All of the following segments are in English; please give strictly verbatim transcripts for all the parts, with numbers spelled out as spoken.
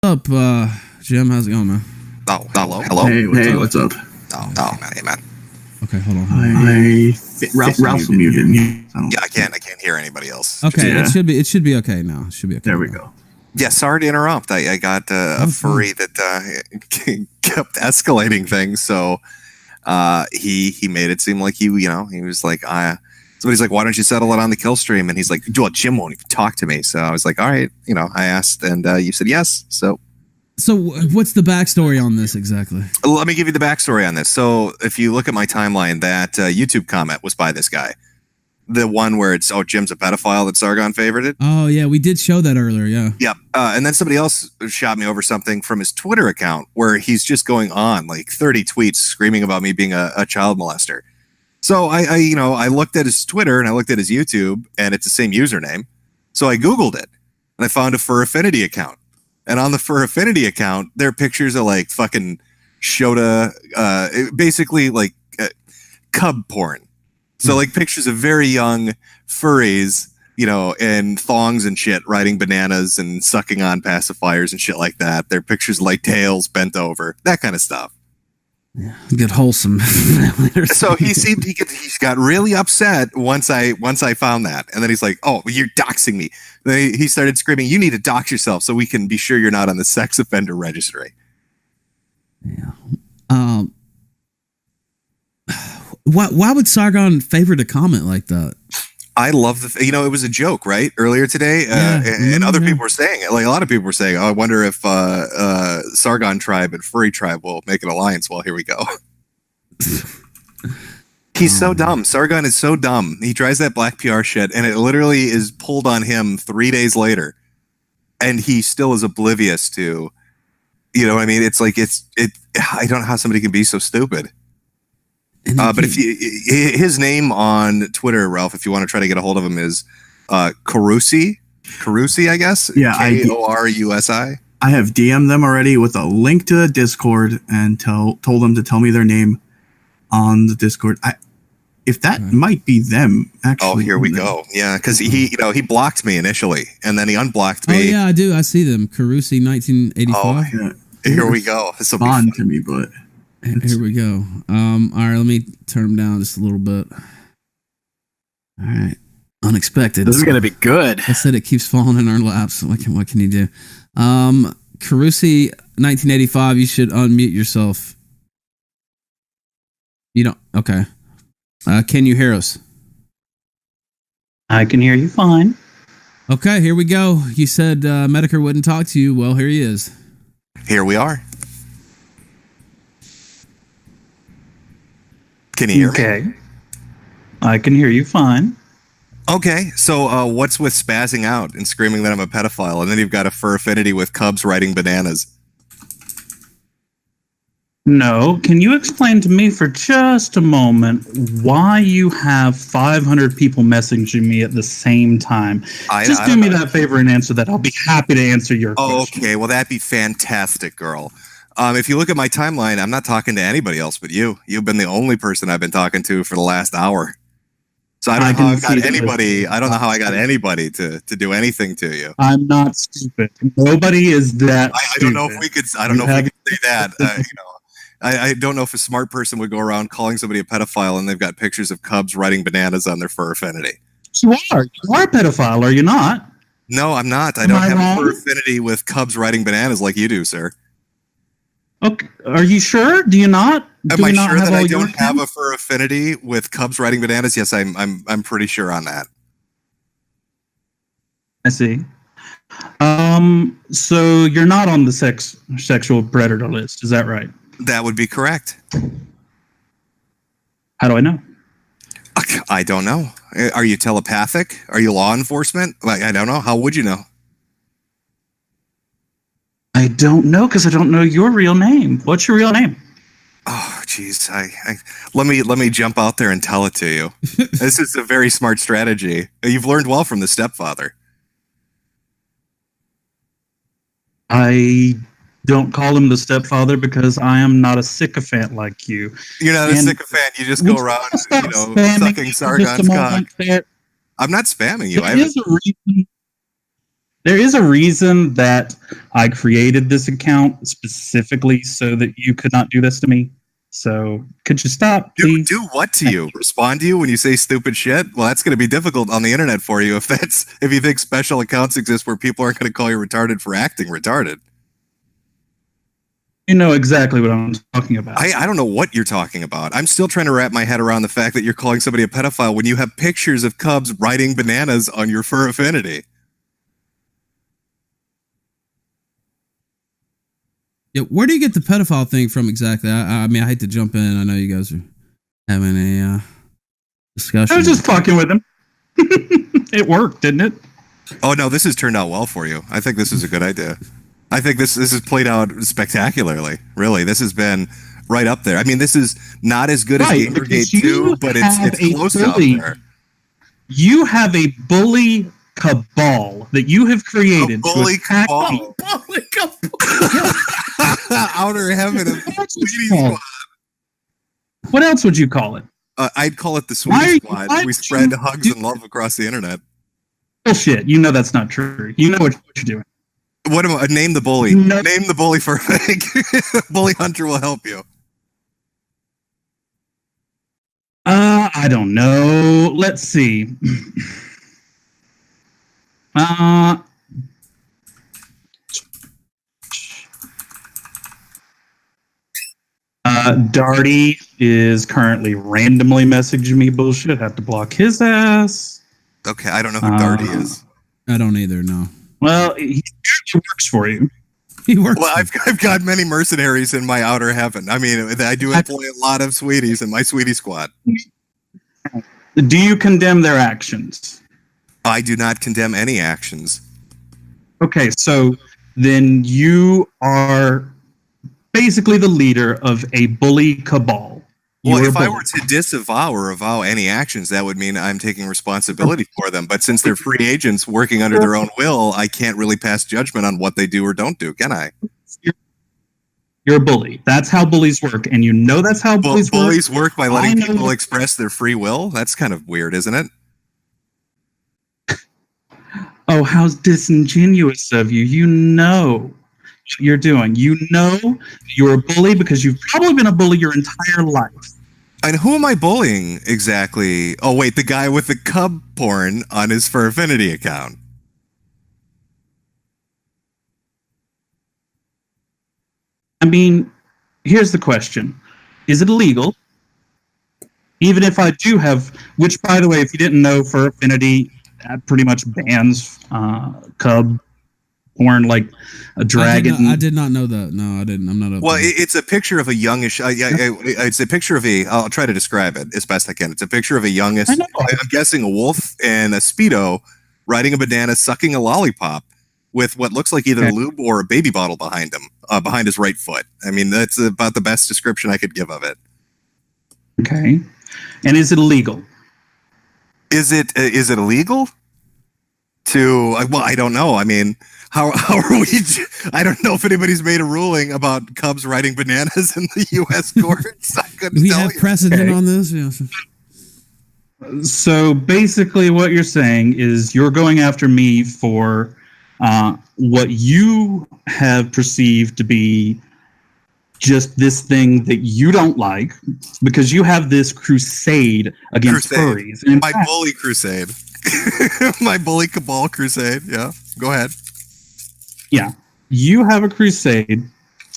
What's up, uh, Jim? How's it going, man? Oh, hello. Hello. Hey, what's hey, up? What's up? Oh, oh, man, hey, man. Okay, hold on. Hold on. I, I, Ralph, Ralph's muted. muted. I don't yeah, I can't. I can't hear anybody else. Okay, yeah. it should be. It should be okay now. It should be okay. There we now. go. Yeah, sorry to interrupt. I, I got uh, a furry that uh, kept escalating things, so uh, he he made it seem like he, you know, he was like, I. Somebody's like, why don't you settle it on the kill stream? And he's like, well, Jim won't even talk to me. So I was like, all right, you know, I asked, and uh, you said yes. So, so what's the backstory on this exactly? Let me give you the backstory on this. So if you look at my timeline, that uh, YouTube comment was by this guy, the one where it's, oh, Jim's a pedophile that Sargon favorited. Oh yeah, we did show that earlier. Yeah. Yep. Uh, and then somebody else shot me over something from his Twitter account where he's just going on like thirty tweets screaming about me being a, a child molester. So I, I, you know, I looked at his Twitter and I looked at his YouTube, and it's the same username. So I Googled it, and I found a Fur Affinity account. And on the Fur Affinity account, their pictures are like fucking Shota, uh, basically like uh, cub porn. So like pictures of very young furries, you know, in thongs and shit, riding bananas and sucking on pacifiers and shit like that. Their pictures like tails bent over, that kind of stuff. Yeah, get wholesome. So he seemed he could, he got really upset once I once I found that, and then he's like, "Oh, you're doxing me." Then he started screaming, "You need to dox yourself so we can be sure you're not on the sex offender registry." Yeah. Um. Why Why would Sargon favorite a comment like that? I love the, you know, it was a joke, right? Earlier today, yeah, uh, and, and other people were saying it. Like a lot of people were saying, "Oh, I wonder if uh, uh, Sargon tribe and furry tribe will make an alliance." Well, here we go. He's oh, so dumb. Sargon is so dumb. He tries that black P R shit, and it literally is pulled on him three days later, and he still is oblivious to, you know what I mean? It's like it's it. I don't know how somebody can be so stupid. Uh, but if you, his name on Twitter, Ralph, if you want to try to get a hold of him, is uh, Korusi. Korusi, I guess. Yeah, K O R U S I. I have D M'd them already with a link to the Discord and tell told them to tell me their name on the Discord. I, if that right. might be them, actually. Oh, here we go. Yeah, because he, you know, he blocked me initially, and then he unblocked me. Oh yeah, I do. I see them. Korusi, nineteen eighty-five. Oh, yeah. Here we go. This will be fun to me, but. And here we go. Um, all right, let me turn him down just a little bit. All right. Unexpected. This is going to be good. I said it keeps falling in our laps. What can, what can you do? Um, Korusi, nineteen eighty-five, you should unmute yourself. You don't. Okay. Uh, can you hear us? I can hear you fine. Okay, here we go. You said uh, Metokur wouldn't talk to you. Well, here he is. Here we are. Can you hear okay. me? I can hear you fine. Okay, so uh, what's with spazzing out and screaming that I'm a pedophile, and then you've got a Fur Affinity with cubs riding bananas? No, can you explain to me for just a moment why you have five hundred people messaging me at the same time? I, just I, do I me know. that favor and answer that. I'll be happy to answer your oh, question. Okay, well, that'd be fantastic, girl. Um, if you look at my timeline, I'm not talking to anybody else but you. You've been the only person I've been talking to for the last hour. So I don't I know how I got anybody. I don't know how I got anybody to to do anything to you. I'm not stupid. Nobody is that. I, I don't know if we could. I don't you know if we could say that. Uh, you know, I, I don't know if a smart person would go around calling somebody a pedophile and they've got pictures of cubs riding bananas on their Fur Affinity. You are. You are a pedophile, are you not? No, I'm not. I Am don't I have wrong? a Fur Affinity with cubs riding bananas like you do, sir. Okay. Are you sure? Do you not? Do Am I not sure that I don't have things? a Fur Affinity with cubs riding bananas? Yes, I'm. I'm. I'm pretty sure on that. I see. Um. So you're not on the sex sexual predator list, is that right? That would be correct. How do I know? I don't know. Are you telepathic? Are you law enforcement? Like I don't know. How would you know? I don't know because I don't know your real name. What's your real name? Oh, jeez. I, I let me let me jump out there and tell it to you. This is a very smart strategy. You've learned well from the stepfather. I don't call him the stepfather because I am not a sycophant like you. You're not and a sycophant. You just go around, you know, sucking Sargon's cock. I'm not spamming you. There I is a reason. There is a reason that I created this account specifically so that you could not do this to me. So could you stop, please? Do, do what to you? Respond to you when you say stupid shit? Well, that's going to be difficult on the internet for you if that's if you think special accounts exist where people aren't going to call you retarded for acting retarded. You know exactly what I'm talking about. I, I don't know what you're talking about. I'm still trying to wrap my head around the fact that you're calling somebody a pedophile when you have pictures of cubs riding bananas on your Fur Affinity. Yeah, where do you get the pedophile thing from exactly? I, I mean, I hate to jump in. I know you guys are having a uh, discussion. I was just fucking with him. It worked, didn't it? Oh, no, this has turned out well for you. I think this is a good idea. I think this this has played out spectacularly. Really, this has been right up there. I mean, this is not as good right, as Gamergate two, but it's it's close up there. You have a bully cabal that you have created. A bully cabal. A bully cabal. Outer heaven of squad. What else would you call it? Uh, I'd call it the Sweetie Squad. We spread hugs and love across the internet. Bullshit. You know that's not true. You know what, what you're doing. What am I? Name the bully. No. Name the bully for Bully Hunter will help you. Uh, I don't know. Let's see. Uh, uh, Darty is currently randomly messaging me bullshit. Have to block his ass. Okay, I don't know who uh, Darty is. I don't either, no. Well, he works for you. He works. Well, I've I've got many mercenaries in my outer heaven. I mean, I do employ a lot of sweeties in my sweetie squad. Do you condemn their actions? I do not condemn any actions. Okay, so then you are basically the leader of a bully cabal. Well, if I were to disavow or avow any actions, that would mean I'm taking responsibility for them. But since they're free agents working under their own will, I can't really pass judgment on what they do or don't do, can I? You're a bully. That's how bullies work. And you know that's how bullies work. Bullies work by letting people express their free will? That's kind of weird, isn't it? Oh, how disingenuous of you. You know what you're doing. You know you're a bully because you've probably been a bully your entire life. And who am I bullying exactly? Oh, wait, the guy with the cub porn on his Fur Affinity account. I mean, here's the question. Is it illegal? Even if I do have, which, by the way, if you didn't know, Fur Affinity pretty much bans uh, cub porn like a dragon. I did not, I did not know that. No, I didn't. I'm not. Up well, there. It's a picture of a youngish. Uh, yeah, it's a picture of a. I'll try to describe it as best I can. It's a picture of a youngest. I'm guessing a wolf and a Speedo riding a banana, sucking a lollipop with what looks like either okay. lube or a baby bottle behind him, uh, behind his right foot. I mean, that's about the best description I could give of it. Okay, and is it illegal? Is it uh, is it illegal? To well, I don't know. I mean, how how are we? I don't know if anybody's made a ruling about cubs riding bananas in the U S courts. I couldn't we tell have you. Precedent okay. on this. Yes. So basically, what you're saying is you're going after me for uh, what you have perceived to be just this thing that you don't like, because you have this crusade against crusade. furries. And my fact, bully crusade. My bully cabal crusade. Yeah, go ahead. Yeah, you have a crusade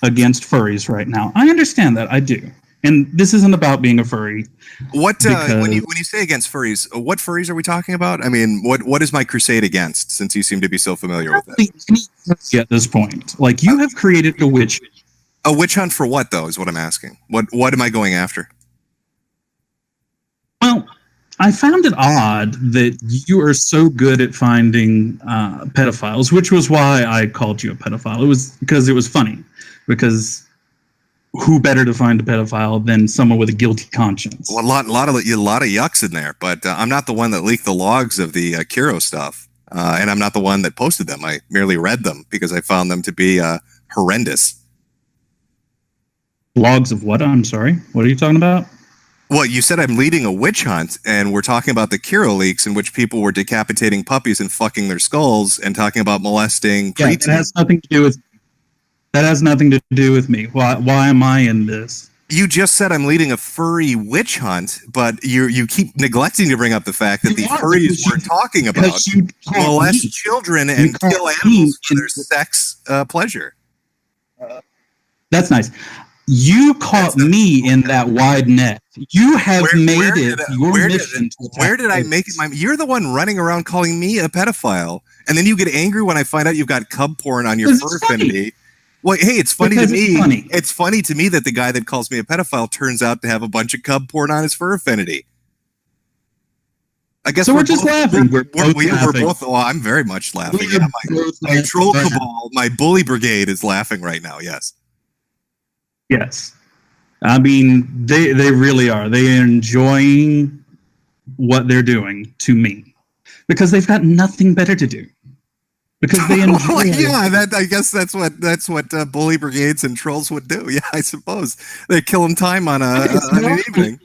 against furries right now. I understand that. I do, and this isn't about being a furry. What uh, when you when you say against furries, what furries are we talking about? I mean, what what is my crusade against? Since you seem to be so familiar with it at this point, like you have created a witch hunt. A witch hunt for what though? Is what I'm asking. What what am I going after? Well, I found it odd that you are so good at finding uh, pedophiles, which was why I called you a pedophile. It was because it was funny, because who better to find a pedophile than someone with a guilty conscience? Well, a lot, a lot of a lot of yucks in there, but uh, I'm not the one that leaked the logs of the uh, Kiro stuff, uh, and I'm not the one that posted them. I merely read them because I found them to be uh, horrendous. Logs of what? I'm sorry. What are you talking about? Well, you said I'm leading a witch hunt, and we're talking about the Kiro leaks in which people were decapitating puppies and fucking their skulls and talking about molesting yeah, preteens. That has nothing to do with that has nothing to do with me. Why why am I in this? You just said I'm leading a furry witch hunt, but you you keep neglecting to bring up the fact that the yeah, furries we're talking about molest eat. children and kill animals for their sex uh, pleasure. Uh, that's nice. You caught me in that wide net. You have where, made where it I, your where mission. Did it, where did I make it? My, you're the one running around calling me a pedophile, and then you get angry when I find out you've got cub porn on your Fur Affinity. Well, hey, it's funny because to me. It's funny. it's funny to me that the guy that calls me a pedophile turns out to have a bunch of cub porn on his Fur Affinity. I guess so. We're, we're just both, laughing. We're, we're, both we're, laughing. we're both. Well, I'm very much laughing. Yeah, my, my troll cabal, my bully brigade, is laughing right now. Yes. Yes. I mean, they, they really are. They are enjoying what they're doing to me because they've got nothing better to do. Because they enjoy well, yeah, that, I guess that's what that's what uh, bully brigades and trolls would do. Yeah, I suppose. They kill them time on, a, on an evening.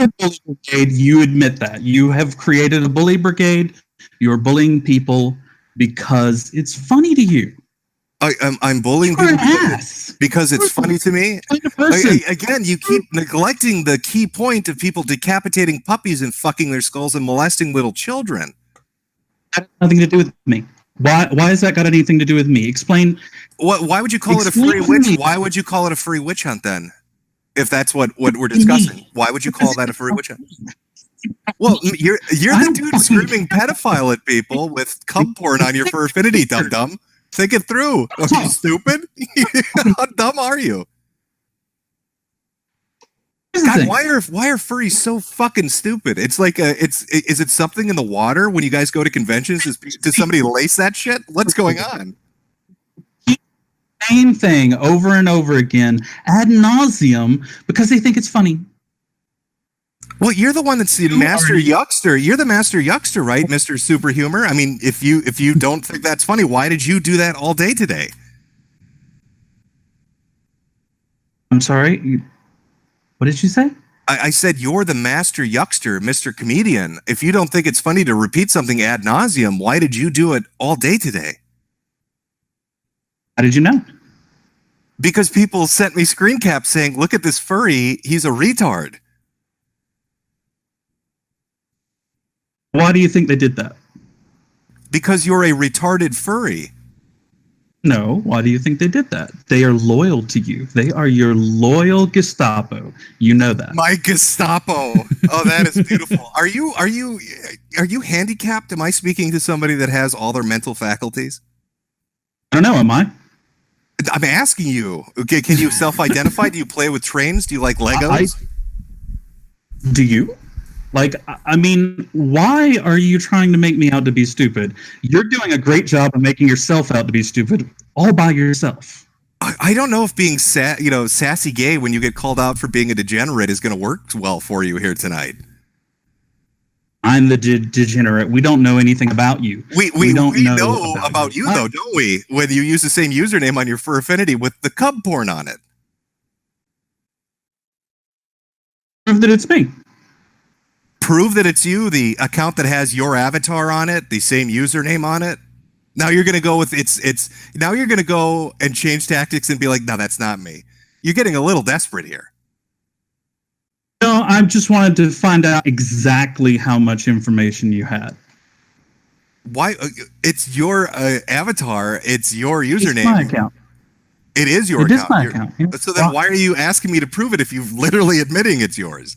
A bully brigade, you admit that. You have created a bully brigade. You're bullying people because it's funny to you. I, I'm, I'm bullying people because, because it's funny to me. I, I, again, you keep neglecting the key point of people decapitating puppies and fucking their skulls and molesting little children. That has nothing to do with me. Why? Why has that got anything to do with me? Explain. What? Why would you call it a free witch? Why would you call it a free witch hunt then? If that's what what we're discussing, why would you call that a free witch hunt? Well, you're you're the dude screaming pedophile at people with cum porn on your Fur Affinity, dum dum. Think it through. Are you stupid? How dumb are you? God, why are why are furries so fucking stupid? It's like a it's is it something in the water when you guys go to conventions? Is, does somebody lace that shit? What's going on? Same thing over and over again, ad nauseum, because they think it's funny. Well, you're the one that's the you master yuckster. You're the master yuckster, right, Mister Super Humor? I mean, if you if you don't think that's funny, why did you do that all day today? I'm sorry. What did you say? I, I said you're the master yuckster, Mister Comedian. If you don't think it's funny to repeat something ad nauseum, why did you do it all day today? How did you know? Because people sent me screen caps saying, "Look at this furry. He's a retard." Why do you think they did that? Because you're a retarded furry. No, why do you think they did that? They are loyal to you. They are your loyal Gestapo. You know that. My Gestapo. Oh, that is beautiful. Are you are you are you handicapped? Am I speaking to somebody that has all their mental faculties? I don't know, am I? I'm asking you. Okay, can you self-identify? Do you play with trains? Do you like Legos? I, do you? Like, I mean, why are you trying to make me out to be stupid? You're doing a great job of making yourself out to be stupid all by yourself. I, I don't know if being, sa you know, sassy gay when you get called out for being a degenerate is going to work well for you here tonight. I'm the de degenerate. We don't know anything about you. We, we, we don't we know, know about, about you, though, don't we? Whether you use the same username on your Fur Affinity with the cub porn on it. Prove that it's me. Prove that it's you, the account that has your avatar on it, the same username on it. Now you're going to go with it's it's now you're going to go and change tactics and be like, no, that's not me. You're getting a little desperate here. No, I just wanted to find out exactly how much information you had. Why? It's your uh, avatar. It's your username. It's my account. It is your it account. It is my account. Yeah. So then why are you asking me to prove it if you're literally admitting it's yours?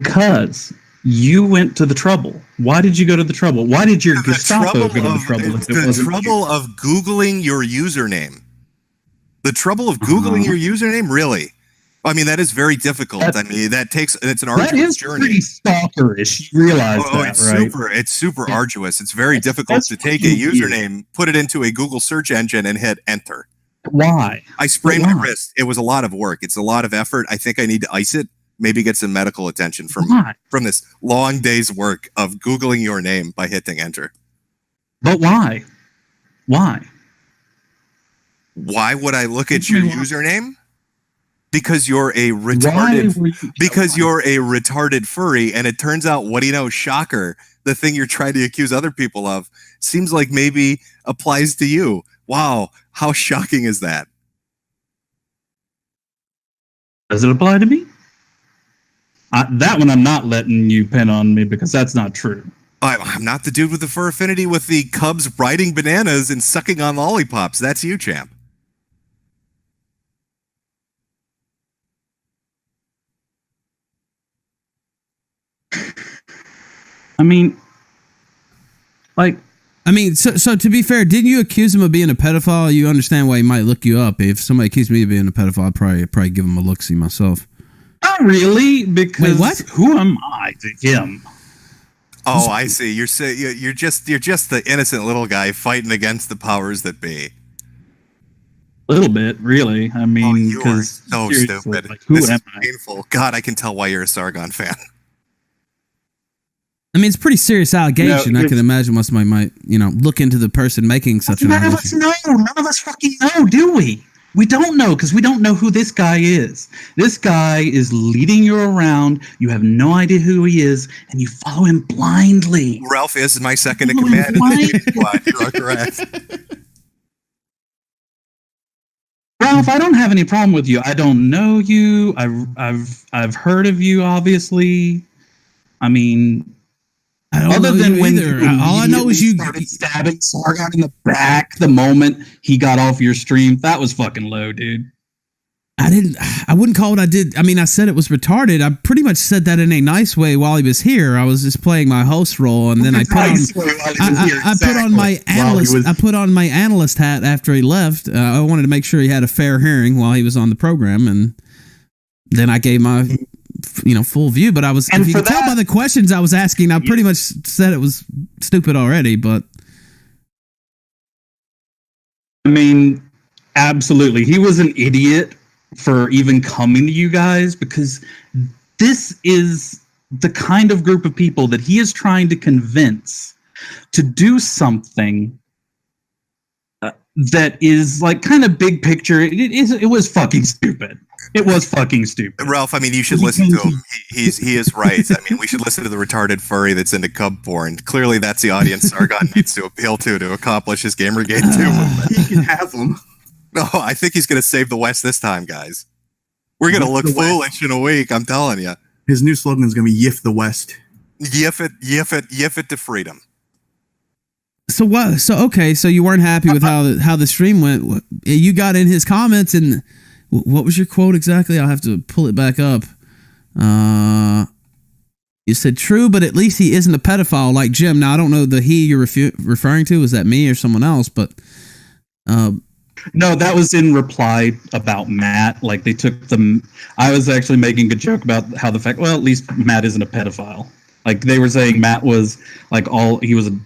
Because you went to the trouble. Why did you go to the trouble? Why did your the Gestapo go to the trouble? Of, the the trouble you? of Googling your username. The trouble of Googling uh-huh. your username? Really? I mean, that is very difficult. That's, I mean, that takes, it's an arduous journey. That is journey. pretty stalkerish. You realize oh, that, it's right? Super, it's super yeah. arduous. It's very that's, difficult that's to take a username, do. put it into a Google search engine, and hit enter. Why? I sprained Why? my wrist. It was a lot of work. It's a lot of effort. I think I need to ice it. Maybe get some medical attention from from this long day's work of Googling your name by hitting enter. But why? Why? Why would I look at your username? Because you're a retarded, you because you're a retarded furry, and it turns out, what do you know, shocker, the thing you're trying to accuse other people of seems like maybe applies to you. Wow, how shocking is that? Does it apply to me? I, that one I'm not letting you pin on me, because that's not true. I, I'm not the dude with the fur affinity with the cubs riding bananas and sucking on lollipops. That's you, champ. I mean, like, I mean, so, so to be fair, didn't you accuse him of being a pedophile? You understand why he might look you up. If somebody accused me of being a pedophile, I'd probably, I'd probably give him a look-see myself. Not really, because Wait, what? Who am I to him? Oh, I see. You're so, you're just you're just the innocent little guy fighting against the powers that be. A little bit, really. I mean, oh, you are so stupid. Like, who this am is I? Painful. God, I can tell why you're a Sargon fan. I mean, it's a pretty serious allegation. No, I can imagine what somebody might, you know, look into the person making such an allegation. None of us know. None of us fucking know, do we? We don't know, because we don't know who this guy is. This guy is leading you around. You have no idea who he is, and you follow him blindly. Ralph is my second in command. You are correct. Ralph, I don't have any problem with you. I don't know you. I've, I've, I've heard of you, obviously. I mean... I don't Other know than when either. All I know is you started stabbing Sargon in the back the moment he got off your stream. That was fucking low, dude. I didn't. I wouldn't call it. I did. I mean, I said it was retarded. I pretty much said that in a nice way while he was here. I was just playing my host role, and then I put on, I, I, I put on my analyst. I put on my analyst hat after he left. Uh, I wanted to make sure he had a fair hearing while he was on the program, and then I gave my. You know, full view, but I was, and if you can tell by the questions I was asking, I pretty much said it was stupid already, but. I mean, absolutely. He was an idiot for even coming to you guys, because this is the kind of group of people that he is trying to convince to do something that is like kind of big picture. It, it, it was fucking stupid. It was fucking stupid. Ralph, I mean, you should listen to him. He, he's, he is right. I mean, we should listen to the retarded furry that's into cub porn. Clearly, that's the audience Sargon needs to appeal to to accomplish his Gamergate two movement. He can have them. No, I think he's going to save the West this time, guys. We're going to look foolish in a week, I'm telling you. His new slogan is going to be Yiff the West. Yiff it, yiff it, yiff it to freedom. So what? So, okay, so you weren't happy with how the, how the stream went. You got in his comments and... What was your quote exactly? I'll have to pull it back up. Uh, you said, true, but at least he isn't a pedophile like Jim. Now, I don't know the he you're referring to. Is that me or someone else? But uh, no, that was in reply about Matt. Like, they took them. I was actually making a joke about how the fact, well, at least Matt isn't a pedophile. Like, they were saying Matt was, like, all, he was, a,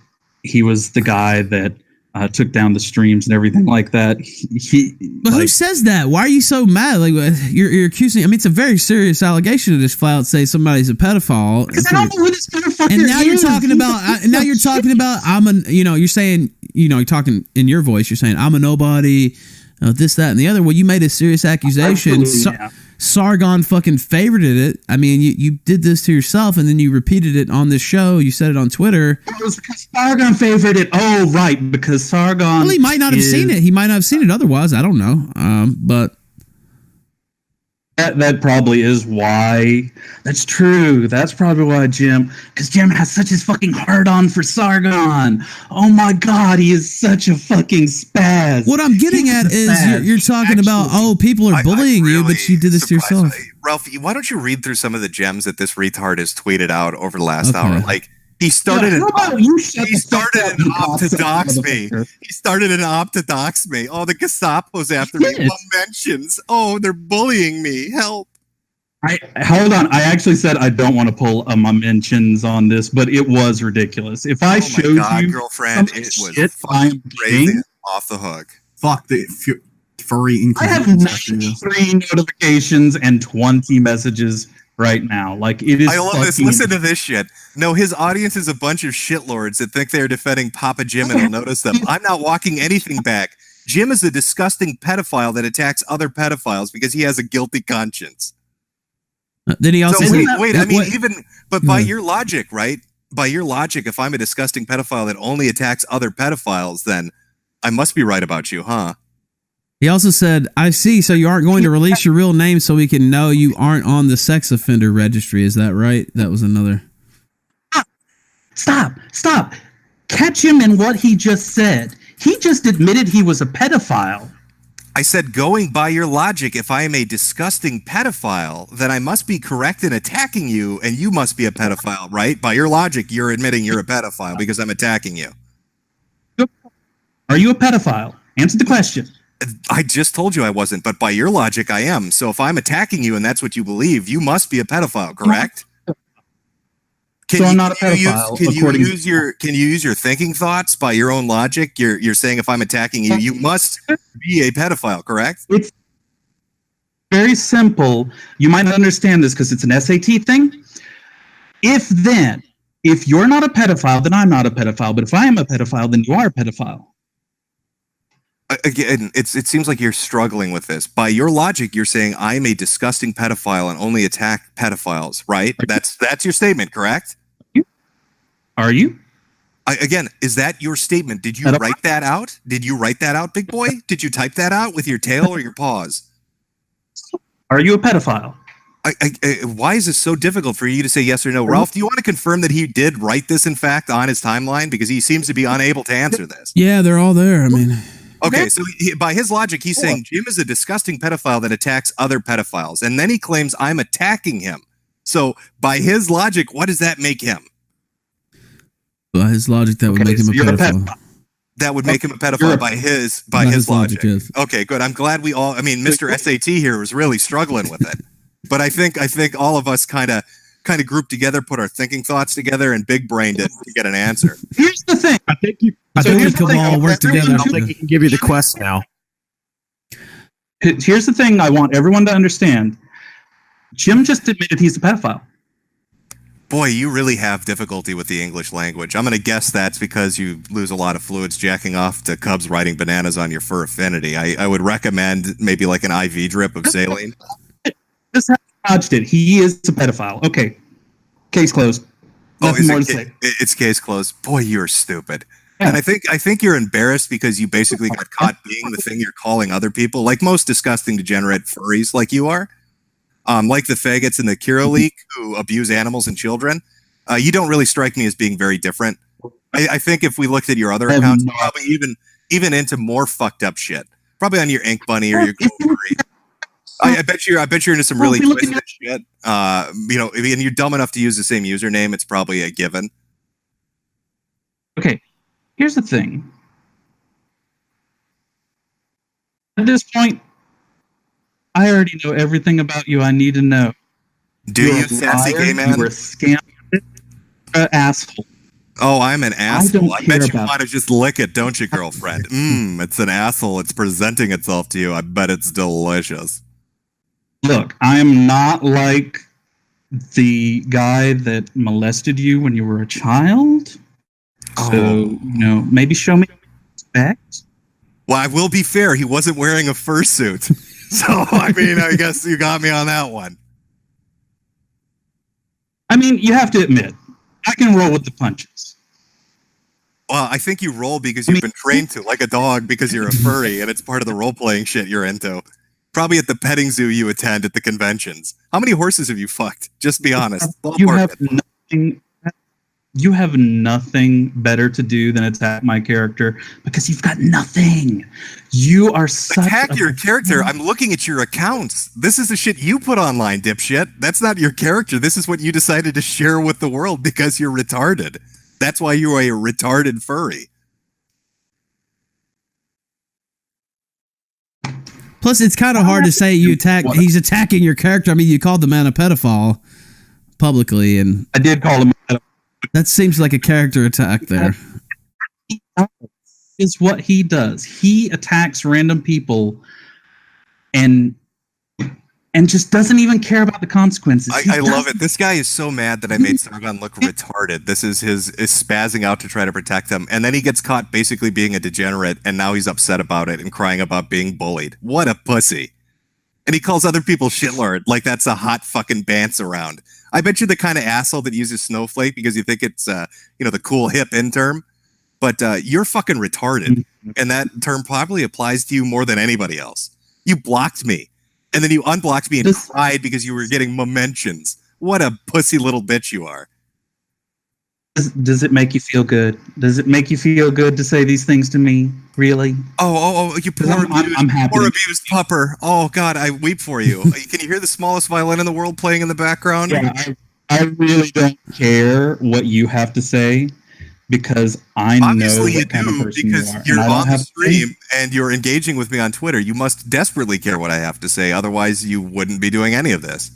he was the guy that, Uh, took down the streams and everything like that. He, he, but like, who says that? Why are you so mad? Like, you're, you're accusing. I mean, it's a very serious allegation to just flat out say somebody's a pedophile. Because I don't know who this motherfucker is. And now you're talking about. I, now you're talking about. I'm a. You know. You're saying. You know. You're talking in your voice. You're saying I'm a nobody. Uh, this, that, and the other. Well, you made a serious accusation. Sar yeah. Sargon fucking favorited it. I mean, you, you did this to yourself, and then you repeated it on this show. You said it on Twitter. It was because Sargon favored it. Oh, right, because Sargon... Well, he might not have seen it. He might not have seen it otherwise. I don't know, um, but... That, that probably is why... That's true. That's probably why Jim... Because Jim has such his fucking heart on for Sargon. Oh, my God. He is such a fucking spaz. What I'm getting He's at is you're, you're talking Actually, about, oh, people are bullying I, I really you, but you did this to yourself. Me. Ralph, why don't you read through some of the gems that this retard has tweeted out over the last okay. hour? Like, he started, yeah, an, he started an op to dox me. He started an op to dox me. Oh, the Gestapo's after me. One mentions. Oh, they're bullying me. Help. I Hold on. I actually said I don't want to pull uh, my mentions on this, but it was ridiculous. If I oh showed God, you girlfriend, some it was shit I'm doing, off the hook. Fuck the furry. I have ninety-three notifications and twenty messages right now. Like, it is. I love this. Listen to this shit. No, his audience is a bunch of shitlords that think they're defending Papa Jim and will notice them. I'm not walking anything back. Jim is a disgusting pedophile that attacks other pedophiles because he has a guilty conscience. Uh, did he also? So wait, that, wait that, I mean, what? even but by yeah. your logic, right? By your logic, if I'm a disgusting pedophile that only attacks other pedophiles, then I must be right about you, huh? He also said, "I see. So you aren't going to release your real name so we can know you aren't on the sex offender registry. Is that right?" That was another. Stop! Stop! Stop. Catch him in what he just said. He just admitted he was a pedophile. I said, going by your logic, if I am a disgusting pedophile, then I must be correct in attacking you, and you must be a pedophile, right? By your logic, you're admitting you're a pedophile because I'm attacking you. Are you a pedophile? Answer the question. I just told you I wasn't, but by your logic, I am. So if I'm attacking you and that's what you believe, you must be a pedophile, correct? Can so you, I'm not a pedophile. Can you, use, can, you use your, can you use your thinking thoughts by your own logic? You're, you're saying if I'm attacking you, you must be a pedophile, correct? It's very simple. You might not understand this because it's an S A T thing. If then, if you're not a pedophile, then I'm not a pedophile. But if I am a pedophile, then you are a pedophile. Again, it's, it seems like you're struggling with this. By your logic, you're saying I'm a disgusting pedophile and only attack pedophiles, right? That's, that's your statement, correct? Are you? I, again, is that your statement? Did you Pedophile? write that out? Did you write that out, big boy? Did you type that out with your tail or your paws? Are you a pedophile? I, I, I, why is this so difficult for you to say yes or no? Ralph, do you want to confirm that he did write this, in fact, on his timeline? Because he seems to be unable to answer this. Yeah, they're all there. I mean... Okay, so he, by his logic, he's saying Jim is a disgusting pedophile that attacks other pedophiles, and then he claims I'm attacking him. So by his logic, what does that make him? By his logic, that would okay, make him so a, pedophile. a pedophile. That would make him a pedophile a, by his by his, his logic. logic yes. Okay, good. I'm glad we all. I mean, Mister S A T here was really struggling with it, but I think I think all of us kind of kind of grouped together, put our thinking thoughts together, and big brained it to get an answer. Here's the thing. I think you. I so think we can all work together. I think he can give you the quest now. Here's the thing I want everyone to understand. Jim just admitted he's a pedophile. Boy, you really have difficulty with the English language. I'm going to guess that's because you lose a lot of fluids jacking off to cubs riding bananas on your Fur Affinity. I, I would recommend maybe like an I V drip of saline. This has dodged it. He is a pedophile. Okay. Case closed. Nothing oh, more it, to it, say. It's case closed. Boy, you're stupid. And I think I think you're embarrassed because you basically got caught being the thing you're calling other people, like most disgusting degenerate furries like you are, um, like the faggots in the Kira League who abuse animals and children. Uh, you don't really strike me as being very different. I, I think if we looked at your other accounts, you're probably even even into more fucked up shit, probably on your Ink Bunny or your Korusi. I, I bet you're I bet you're into some really twisted shit. Uh, you know, and you're dumb enough to use the same username. It's probably a given. Okay. Here's the thing. At this point, I already know everything about you I need to know. Do You're you, sassy gay man? You're a scam, uh, asshole. Oh, I'm an asshole. I, I bet you want to just lick it, don't you, girlfriend? Mmm, it's an asshole. It's presenting itself to you. I bet it's delicious. Look, I am not like the guy that molested you when you were a child. So, you know, maybe show me respect. Well, I will be fair. He wasn't wearing a fursuit. So, I mean, I guess you got me on that one. I mean, you have to admit, I can roll with the punches. Well, I think you roll because you've I mean, been trained to, like a dog, because you're a furry, and it's part of the role-playing shit you're into. Probably at the petting zoo you attend at the conventions. How many horses have you fucked? Just be honest. You have nothing... You have nothing better to do than attack my character because you've got nothing. You are such attack a your character. I'm looking at your accounts. This is the shit you put online, dipshit. That's not your character. This is what you decided to share with the world because you're retarded. That's why you are a retarded furry. Plus, it's kind of hard to say you attack. He's attacking your character. I mean, you called the man a pedophile publicly, and I did call him a pedophile. That seems like a character attack there. Is what he does. He attacks random people and and just doesn't even care about the consequences. I, I love it. This guy is so mad that I made Sargon look retarded. This is his is spazzing out to try to protect them. And then he gets caught basically being a degenerate, and now he's upset about it and crying about being bullied. What a pussy. And he calls other people shitlord, like that's a hot fucking bantz around. I bet you're the kind of asshole that uses snowflake because you think it's, uh, you know, the cool hip in term. But uh, you're fucking retarded. And that term probably applies to you more than anybody else. You blocked me. And then you unblocked me and this, cried because you were getting mementions. What a pussy little bitch you are. Does, does it make you feel good? Does it make you feel good to say these things to me? Really? Oh, oh, oh you poor, I'm, abused, I'm happy. Poor abused pupper. Oh, God, I weep for you. Can you hear the smallest violin in the world playing in the background? Yeah, I, I really don't care what you have to say. Because I Obviously know what kind do, of person because you are. You're on the stream to... and you're engaging with me on Twitter. You must desperately care what I have to say. Otherwise, you wouldn't be doing any of this.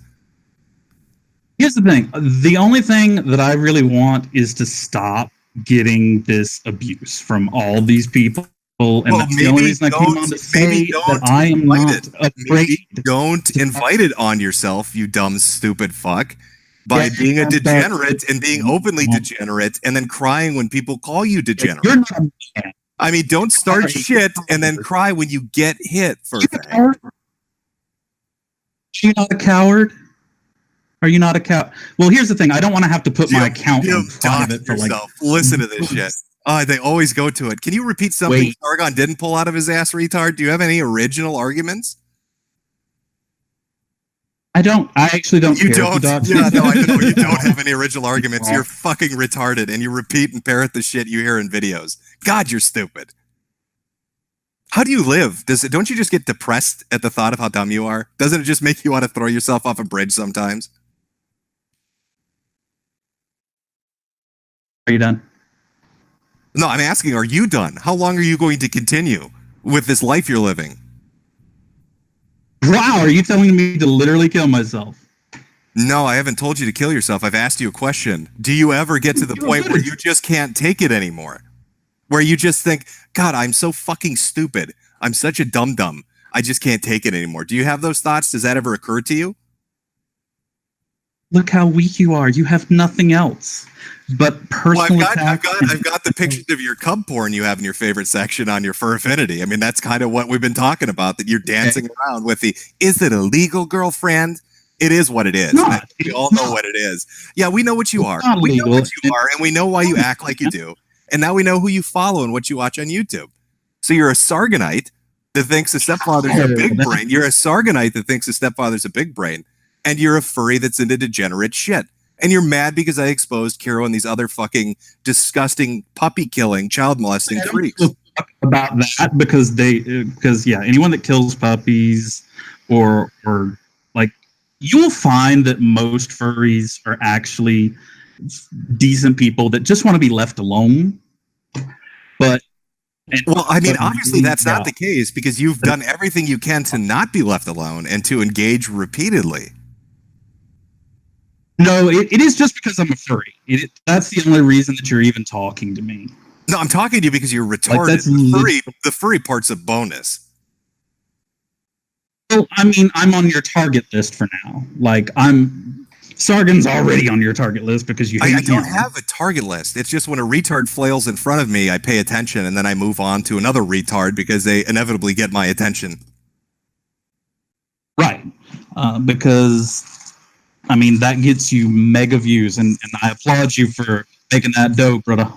Here's the thing. The only thing that I really want is to stop getting this abuse from all these people. And well, that's the only reason I came on to say that I am not it. afraid. Maybe don't invite it on yourself, you dumb, stupid fuck. By yeah, being a degenerate and being openly degenerate and then crying when people call you degenerate. You're not a man. I mean, don't start shit and then cry when you get hit for that. You're not a coward? Are you not a coward? Well, here's the thing. I don't want to have to put Jim, my account Jim, on private for like... Listen to this shit. Oh, they always go to it. Can you repeat something Wait. Sargon didn't pull out of his ass, retard? Do you have any original arguments? I don't. I actually don't. You care don't. Yeah, no, I know. You don't have any original arguments. You're fucking retarded, and you repeat and parrot the shit you hear in videos. God, you're stupid. How do you live? Does it? Don't you just get depressed at the thought of how dumb you are? Doesn't it just make you want to throw yourself off a bridge sometimes? Are you done? No, I'm asking. Are you done? How long are you going to continue with this life you're living? Wow, are you telling me to literally kill myself? No, I haven't told you to kill yourself. I've asked you a question. Do you ever get to the point where you just can't take it anymore? Where you just think, God, I'm so fucking stupid. I'm such a dum-dum. I just can't take it anymore. Do you have those thoughts? Does that ever occur to you? Look how weak you are. You have nothing else but personal well, I've, got, I've, got, I've got the pictures of your cub porn you have in your favorite section on your Fur Affinity. I mean, that's kind of what we've been talking about, that you're dancing okay. around with the, is it illegal, girlfriend? It is what it is. Not, we all know not. what it is. Yeah, we know what you are. We legal. know what you are, and we know why you act like you do. And now we know who you follow and what you watch on YouTube. So you're a Sargonite that thinks a stepfather's oh, a big brain. You're a Sargonite that thinks a stepfather's a big brain. And you're a furry that's into degenerate shit. And you're mad because I exposed Kiro and these other fucking disgusting puppy killing, child molesting freaks. About that because they, because yeah, anyone that kills puppies or or like, you'll find that most furries are actually decent people that just want to be left alone. But And well, I mean, obviously that's not the case because you've done everything you can to not be left alone and to engage repeatedly. No, it, it is just because I'm a furry. It, that's the only reason that you're even talking to me. No, I'm talking to you because you're retarded. Like that's the, furry, the furry part's a bonus. Well, I mean, I'm on your target list for now. Like, I'm... Sargon's already on your target list because you hate I, I don't him. have a target list. It's just when a retard flails in front of me, I pay attention, and then I move on to another retard because they inevitably get my attention. Right. Uh, because... I mean, that gets you mega views, and, and I applaud you for making that dope, brother.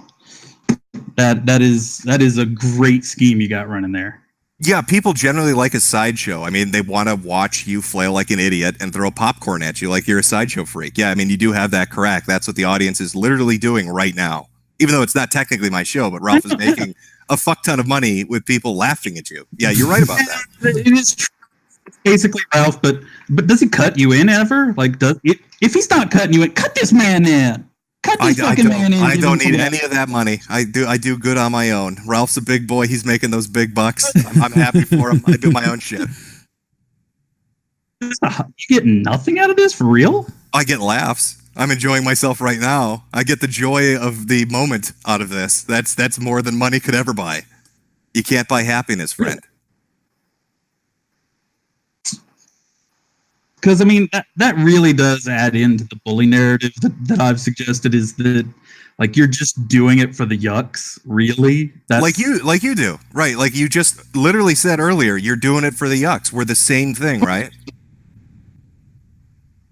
That that is that is a great scheme you got running there. Yeah, people generally like a sideshow. I mean, they want to watch you flail like an idiot and throw popcorn at you like you're a sideshow freak. Yeah, I mean, you do have that correct. That's what the audience is literally doing right now. Even though it's not technically my show, but Ralph is making a fuck ton of money with people laughing at you. Yeah, you're right about that. It is true. Basically, Ralph, but but does he cut you in ever? Like, does it, if he's not cutting you in, cut this man in. Cut this I, fucking I man in. I don't need any of that money. I do I do good on my own. Ralph's a big boy. He's making those big bucks. I'm, I'm happy for him. I do my own shit. You get nothing out of this for real? I get laughs. I'm enjoying myself right now. I get the joy of the moment out of this. That's that's more than money could ever buy. You can't buy happiness, friend. Because, I mean, that, that really does add into the bully narrative that, that I've suggested, is that, like, you're just doing it for the yucks, really. That's... Like you like you do, right? Like you just literally said earlier, you're doing it for the yucks. We're the same thing, right?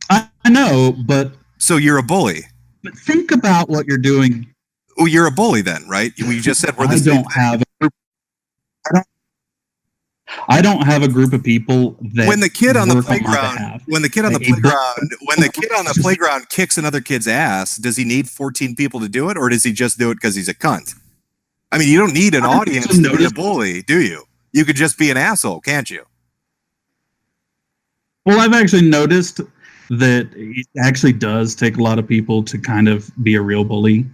I, I know, but... So you're a bully. But think about what you're doing. Well, you're a bully then, right? You just said we're the I same don't thing. Have a, I don't I don't have a group of people that when the kid on the playground, when the kid on the playground, when the kid on the playground kicks another kid's ass, does he need fourteen people to do it, or does he just do it because he's a cunt? I mean, you don't need an audience to be a bully, do you? You could just be an asshole, can't you? Well, I've actually noticed that it actually does take a lot of people to kind of be a real bully,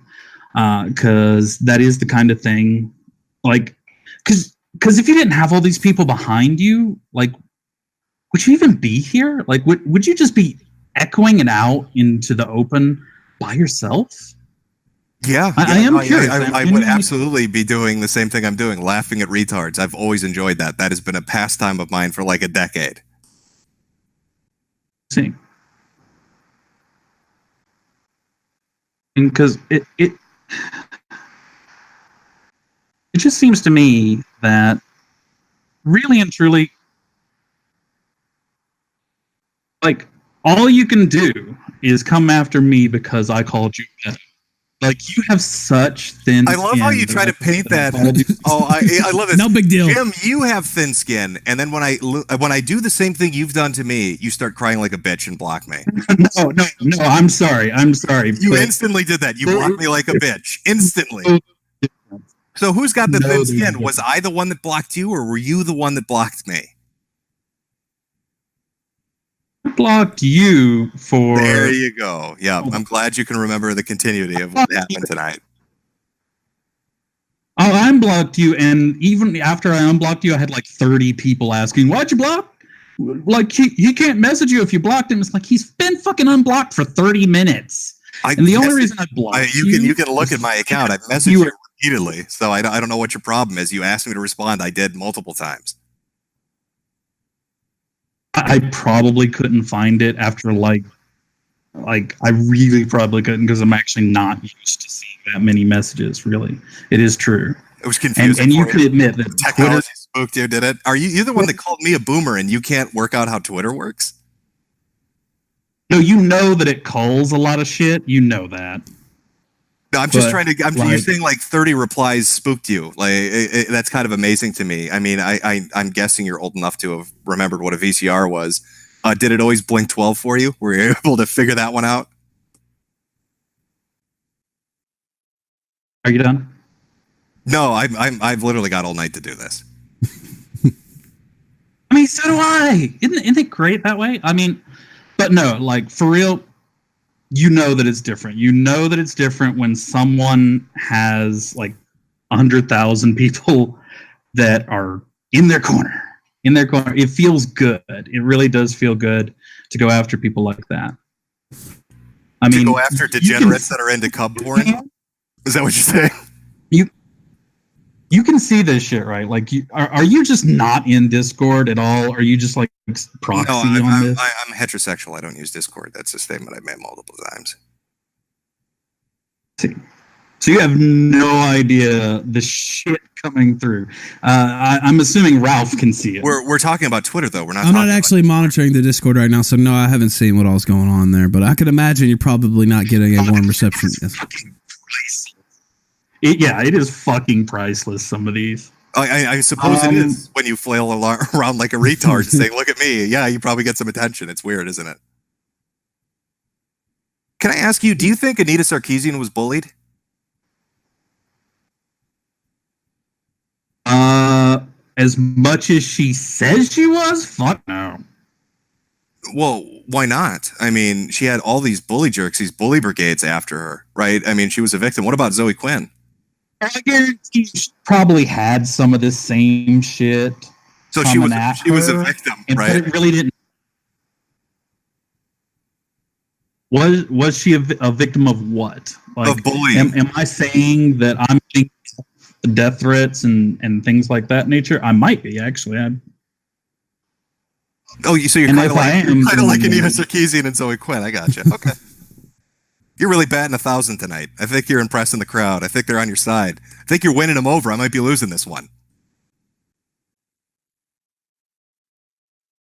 because uh, that is the kind of thing, like, because. Because if you didn't have all these people behind you, like, would you even be here? Like, would would you just be echoing it out into the open by yourself? Yeah, I, yeah, I am I, curious. I, I, I would absolutely be doing the same thing I'm doing, laughing at retards. I've always enjoyed that. That has been a pastime of mine for like a decade. See, because it it. It just seems to me that really and truly, like, all you can do is come after me because I called you better. Like, you have such thin skin. I love how you try to paint that. Oh, I, I love it. No big deal. Jim, you have thin skin. And then when I when I do the same thing you've done to me, you start crying like a bitch and block me. No, no, no. I'm sorry. I'm sorry. You instantly did that. You blocked me like a bitch. Instantly. So who's got the no, thin skin? Was I the one that blocked you, or were you the one that blocked me? I blocked you for... There you go. Yeah, I'm glad you can remember the continuity of what happened tonight. I unblocked you, and even after I unblocked you, I had like thirty people asking, why'd you block? Like, he, he can't message you if you blocked him. It's like, he's been fucking unblocked for thirty minutes. I and the only reason I blocked I, you... You can, you can look at my account. I messaged you... Were, repeatedly, so I don't, I don't know what your problem is. You asked me to respond. I did multiple times. I probably couldn't find it after like, like I really probably couldn't, because I'm actually not used to seeing that many messages. Really, it is true. It was confusing. And, and you could admit that technology Twitter, spooked you, did it? Are you you're the one that called me a boomer and you can't work out how Twitter works? No, you know that it calls a lot of shit. You know that. No, I'm just but, trying to. I'm like, you're saying like thirty replies spooked you. Like it, it, that's kind of amazing to me. I mean, I, I I'm guessing you're old enough to have remembered what a V C R was. Uh, did it always blink twelve for you? Were you able to figure that one out? Are you done? No, I'm. I'm I've literally got all night to do this. I mean, so do I. Isn't isn't it great that way? I mean, but no, like for real. You know that it's different. You know that it's different when someone has like one hundred thousand people that are in their corner, in their corner. It feels good. It really does feel good to go after people like that. I mean, to go after degenerates that are into cub porn? Is that what you're saying? You you can see this shit, right? Like, you, are, are you just not in Discord at all? Are you just like proxy no, I'm, on I'm, this? I, I'm heterosexual. I don't use Discord. That's a statement I've made multiple times. See. So you have no idea the shit coming through. Uh, I, I'm assuming Ralph can see it. We're, we're talking about Twitter, though. We're not. I'm not actually about monitoring the Discord right now, so no, I haven't seen what all's going on there. But I can imagine you're probably not getting a warm reception. It, yeah, it is fucking priceless, some of these. I, I suppose um, it is when you flail around like a retard and say, look at me. Yeah, you probably get some attention. It's weird, isn't it? Can I ask you, do you think Anita Sarkeesian was bullied? Uh, as much as she says she was? Fuck no. Well, why not? I mean, she had all these bully jerks, these bully brigades after her, right? I mean, she was a victim. What about Zoe Quinn? I guarantee she probably had some of this same shit. So she was she was a victim, right? But it really didn't. Was was she a, a victim of what? Like, of bullying. Am, am I saying that I'm getting death threats and and things like that nature? I might be actually. I. Oh, so you're kind of like, like Anita Sarkeesian and Zoe Quinn. I got you. Okay. You're really batting a thousand tonight. I think you're impressing the crowd. I think they're on your side. I think you're winning them over. I might be losing this one.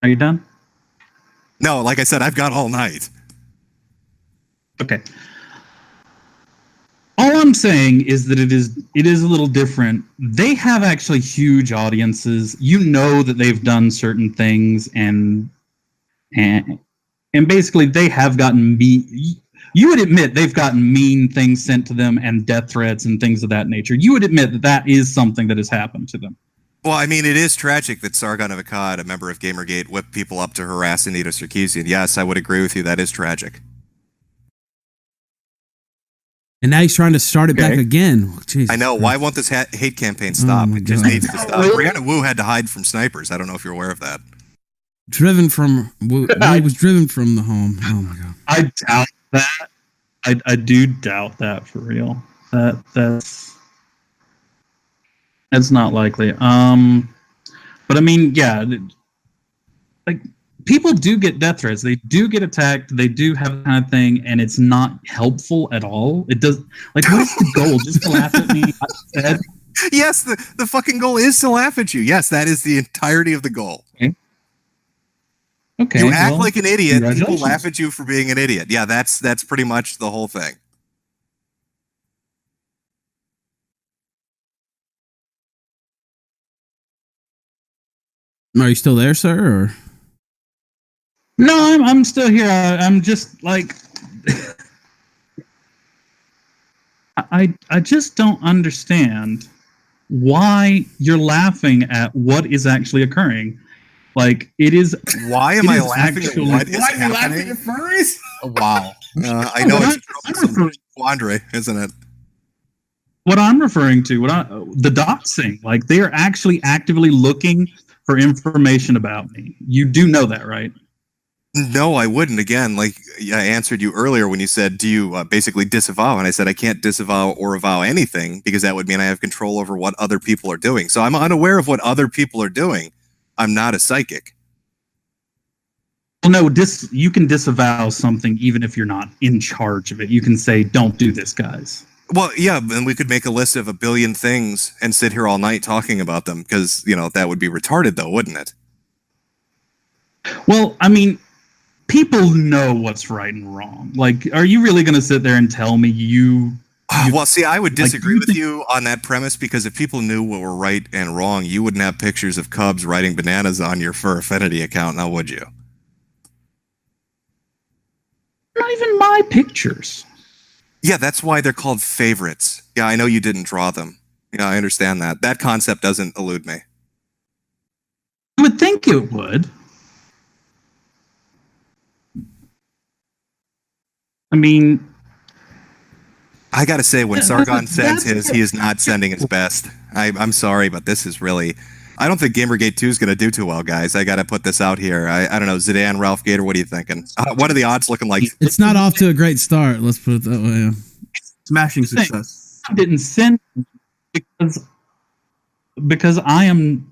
Are you done? No, like I said, I've got all night. Okay. All I'm saying is that it is it is a little different. They have actually huge audiences. You know that they've done certain things, and and and basically they have gotten me. You would admit they've gotten mean things sent to them and death threats and things of that nature. You would admit that that is something that has happened to them. Well, I mean, it is tragic that Sargon of Akkad, a member of Gamergate, whipped people up to harass Anita Sarkeesian. Yes, I would agree with you. That is tragic. And now he's trying to start it okay. back again. Jeez. I know. Why won't this ha hate campaign stop? Oh, it just God. needs to stop. Brianna Wu had to hide from snipers. I don't know if you're aware of that. Driven from... Wu, I was driven from the home. Oh, my God. I doubt that. I, I do doubt that for real. That That's... That's not likely. Um, but, I mean, yeah. Like... People do get death threats. They do get attacked. They do have that kind of thing, and it's not helpful at all. It does. Like, what's the goal? Just to laugh at me? I said. Yes, the the fucking goal is to laugh at you. Yes, that is the entirety of the goal. Okay. okay you act well, like an idiot. People laugh at you for being an idiot. Yeah, that's that's pretty much the whole thing. Are you still there, sir? Or? No, I'm I'm still here. I, I'm just like I I just don't understand why you're laughing at what is actually occurring. Like it is. Why am I laughing at what is happening? Why are you laughing at furries? Oh, wow, uh, I know it's troublesome quandary, isn't it? What I'm referring to, what I, the doxing, like they are actually actively looking for information about me. You do know that, right? No, I wouldn't. Again, like I answered you earlier when you said, do you uh, basically disavow? And I said, I can't disavow or avow anything because that would mean I have control over what other people are doing. So I'm unaware of what other people are doing. I'm not a psychic. Well, no, dis you can disavow something even if you're not in charge of it. You can say, don't do this, guys. Well, yeah, and we could make a list of a billion things and sit here all night talking about them because, you know, that would be retarded though, wouldn't it? Well, I mean... People know what's right and wrong. Like, are you really going to sit there and tell me you... you well, see, I would disagree like, you with you on that premise because if people knew what were right and wrong, you wouldn't have pictures of cubs riding bananas on your Fur Affinity account, now would you? Not even my pictures. Yeah, that's why they're called favorites. Yeah, I know you didn't draw them. Yeah, I understand that. That concept doesn't elude me. You would think it would. I mean, I gotta say, when Sargon sends his, he is not sending his best. I, I'm sorry, but this is really. I don't think Gamergate two is gonna do too well, guys. I gotta put this out here. I, I don't know, Zidane, Ralph Gator, what are you thinking? Uh, what are the odds looking like? It's not off to a great start. Let's put it that way. Yeah. Smashing success. I didn't send because because I am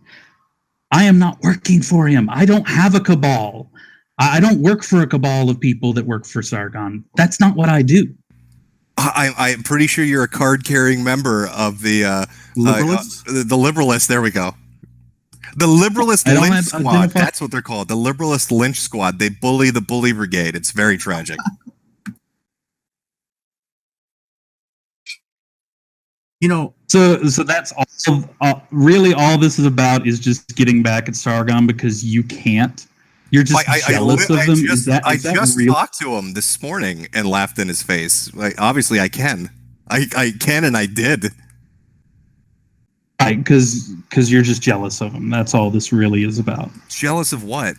I am not working for him. I don't have a cabal. I don't work for a cabal of people that work for Sargon. That's not what I do. I, I'm pretty sure you're a card-carrying member of the uh, Liberalists. Uh, the Liberalists. There we go. The Liberalist Lynch Squad. That's what they're called. The Liberalist Lynch Squad. They bully the Bully Brigade. It's very tragic. You know, so so that's all. Uh, really, all this is about is just getting back at Sargon because you can't. You're just I, jealous I, I, of them? I just, is that, is I just talked to him this morning and laughed in his face. Like, obviously, I can. I, I can and I did. Right, because you're just jealous of him. That's all this really is about. Jealous of what?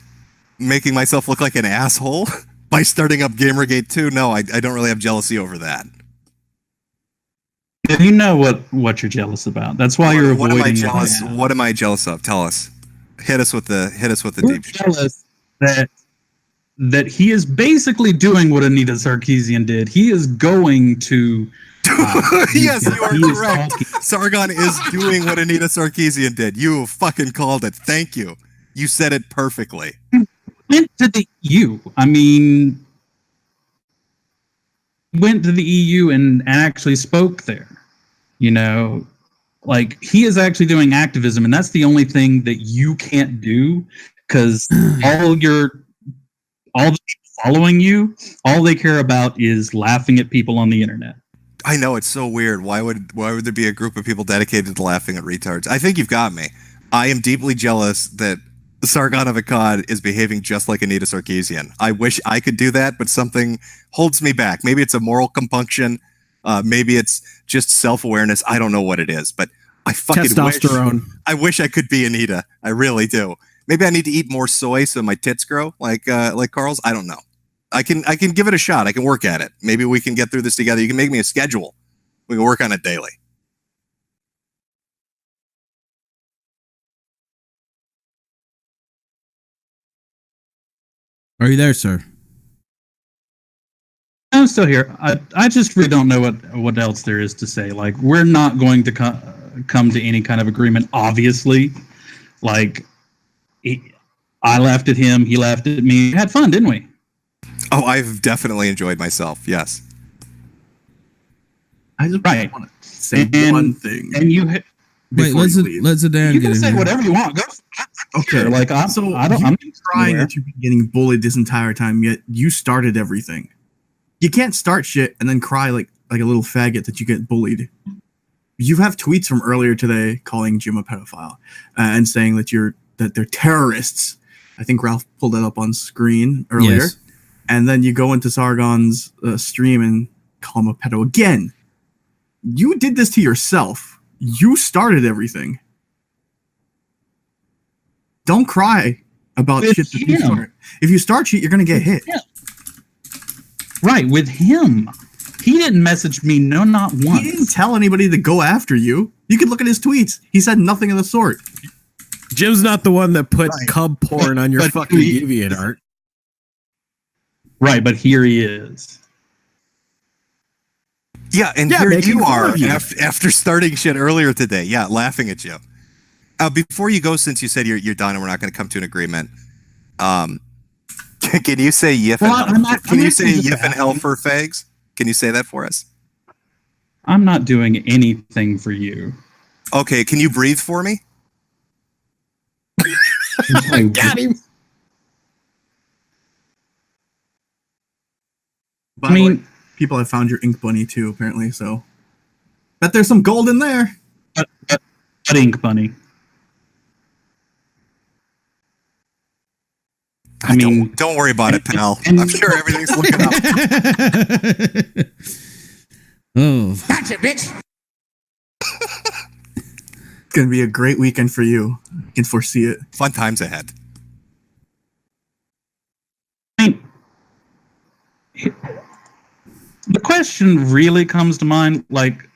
Making myself look like an asshole? By starting up Gamergate two? No, I, I don't really have jealousy over that. You know what, what you're jealous about. That's why what, you're avoiding what am I jealous? That. What am I jealous of? Tell us. Hit us with the, hit us with the deep jealous. That that he is basically doing what Anita Sarkeesian did. He is going to. Uh, yes, you are correct. Is Sargon is doing what Anita Sarkeesian did. You fucking called it. Thank you. You said it perfectly. went to the E U. I mean, went to the E U and, and actually spoke there. You know, like, he is actually doing activism, and that's the only thing that you can't do, because all your, all the people following you, all they care about is laughing at people on the internet. I know, it's so weird. Why would why would there be a group of people dedicated to laughing at retards? I think you've got me. I am deeply jealous that Sargon of Akkad is behaving just like Anita Sarkeesian. I wish I could do that, but something holds me back. Maybe it's a moral compunction. Uh, maybe it's just self-awareness. I don't know what it is, but I fucking testosterone. Wish, I wish I could be Anita. I really do. Maybe I need to eat more soy so my tits grow like uh, like Carl's. I don't know. I can I can give it a shot. I can work at it. Maybe we can get through this together. You can make me a schedule. We can work on it daily. Are you there, sir? I'm still here. I I just really don't know what what else there is to say. Like, we're not going to co come to any kind of agreement, obviously. Like, he, I laughed at him. He laughed at me. We had fun, didn't we? Oh, I've definitely enjoyed myself. Yes. I just right. want to say and, one thing. And you, wait. Let's you let's Dan. You can say whatever you want. Go. Okay. Like, I'm so I don't. I'm crying that you've been getting bullied this entire time. Yet you started everything. You can't start shit and then cry like like a little faggot that you get bullied. You have tweets from earlier today calling Jim a pedophile uh, and saying that you're that they're terrorists. I think Ralph pulled that up on screen earlier. Yes. And then you go into Sargon's uh, stream and call him a pedo again. You did this to yourself. You started everything. Don't cry about with shit that you start. If you start shit, you're going to get hit. Yeah. Right, with him. He didn't message me, no, not once. He didn't tell anybody to go after you. You could look at his tweets. He said nothing of the sort. Jim's not the one that put right. cub porn on your fucking DeviantArt. Right, but here he is. Yeah, and yeah, here you are you. After, after starting shit earlier today. Yeah, laughing at you. Uh, before you go, since you said you're, you're done and we're not going to come to an agreement, um, can, can you say yif well, and, not, can you say yif and hell for fags? Can you say that for us? I'm not doing anything for you. Okay, can you breathe for me? I got him. By I mean, way, people have found your Ink Bunny too, apparently. So, bet there's some gold in there. But, but, but Ink Bunny. I, I mean, don't, don't worry about it, pal. And, I'm sure everything's looking up. Oh, gotcha, bitch. It's gonna be a great weekend for you. I can foresee it. Fun times ahead. I mean, the question really comes to mind, like,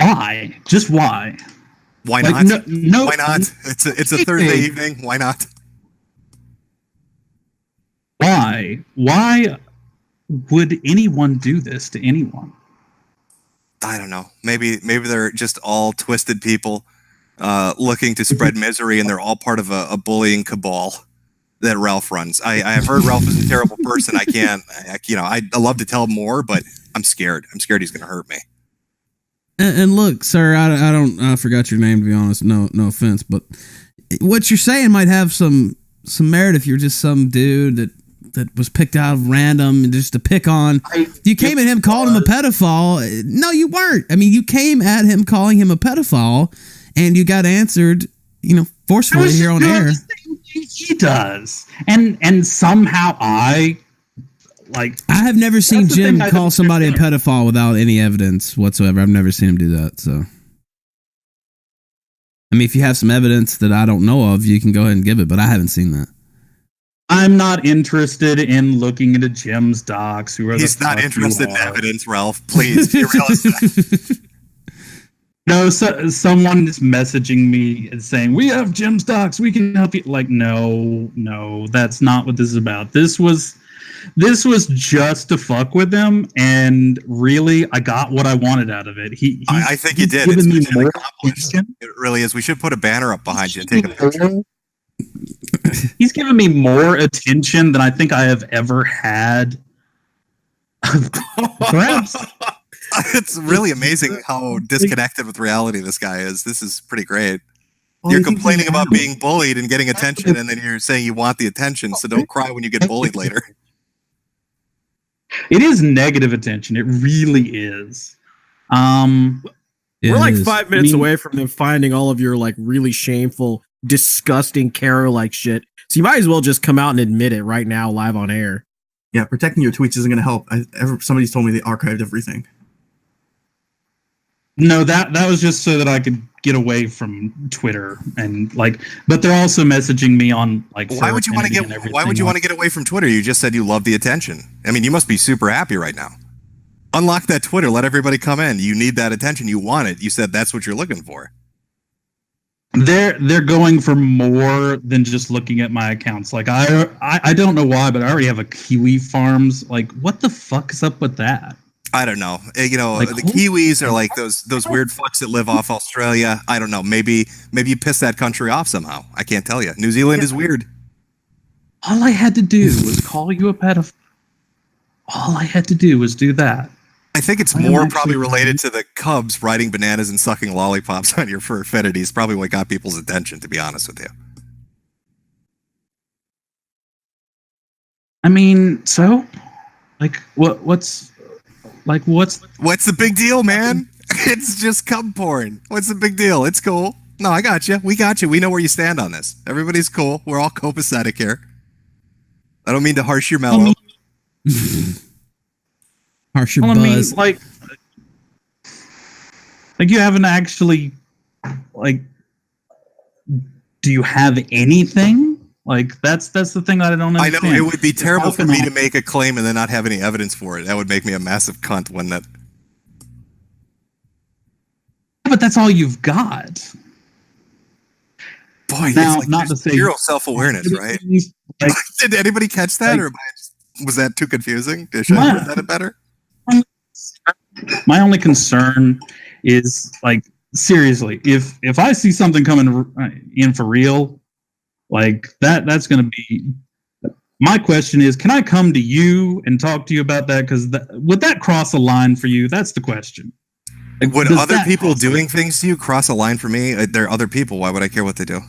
why? Just why? Why like, not? No, no, why not? It's a, it's a Thursday evening. Why not? Why? Why would anyone do this to anyone? I don't know. Maybe maybe they're just all twisted people uh, looking to spread misery, and they're all part of a, a bullying cabal that Ralph runs. I, I have heard Ralph is a terrible person. I can't, I, you know, I'd love to tell more, but I'm scared. I'm scared he's going to hurt me. And, and look, sir, I, I don't, I forgot your name, to be honest. No, no offense, but what you're saying might have some, some merit if you're just some dude that, that was picked out of random and just to pick on. I, you came at him calling him a pedophile. No, you weren't. I mean, you came at him calling him a pedophile and you got answered, you know, forcefully here on air. He does, and and somehow I like. I have never seen Jim call somebody a pedophile without any evidence whatsoever. I've never seen him do that. So, I mean, if you have some evidence that I don't know of, you can go ahead and give it. But I haven't seen that. I'm not interested in looking into Jim's docs. Who are he's not interested in evidence, Ralph? Please, you realize that. No, so, someone is messaging me and saying, we have Jim's docs, we can help you. Like, no, no, that's not what this is about. This was this was just to fuck with them, and really, I got what I wanted out of it. He, I, I think you did. It's me more. It really is. We should put a banner up behind you and take a picture. he's given me more attention than I think I have ever had. Perhaps. It's really amazing how disconnected with reality this guy is. This is pretty great. Well, you're complaining about out. being bullied and getting attention, and then you're saying you want the attention, so don't cry when you get bullied later. It is negative attention. It really is. Um, it We're is. like five minutes I mean, away from them finding all of your like really shameful, disgusting Kara-like shit. So you might as well just come out and admit it right now, live on air. Yeah, protecting your tweets isn't going to help. I, ever, somebody's told me they archived everything. No, that that was just so that I could get away from Twitter and like. But they're also messaging me on like. Why would you want to get? Why would you want to get away from Twitter? You just said you love the attention. I mean, you must be super happy right now. Unlock that Twitter. Let everybody come in. You need that attention. You want it. You said that's what you're looking for. They're they're going for more than just looking at my accounts. Like I I, I don't know why, but I already have a Kiwi Farms. Like what the fuck is up with that? I don't know. You know, like, the Kiwis are like those those weird fucks that live off Australia. I don't know. Maybe maybe you piss that country off somehow. I can't tell you. New Zealand yeah. is weird. All I had to do was call you a pedophile. All I had to do was do that. I think it's I more probably related to the Cubs riding bananas and sucking lollipops on your Fur Affinity. It's probably what got people's attention, to be honest with you. I mean, so? Like, what? what's... Like what's what's the big deal, man? It's just cub porn. What's the big deal? It's cool. No, I got you. We got you. We know where you stand on this. Everybody's cool. We're all copacetic here. I don't mean to harsh your mellow. Harsh your well, buzz. I mean, like, like you haven't actually, like, do you have anything? Like that's that's the thing that I don't understand. I know it would be terrible for me to make a claim and then not have any evidence for it. That would make me a massive cunt, wouldn't it? But that's all you've got. Boy, now like not to say zero self-awareness, right? Like, did anybody catch that, like, or was that too confusing? Did I have said it better? My only concern is like seriously, if if I see something coming in for real. Like that, that's going to be my question is, can I come to you and talk to you about that? Because would that cross a line for you? That's the question. Like, would other people doing things to you cross a line for me? They're other people. Why would I care what they do?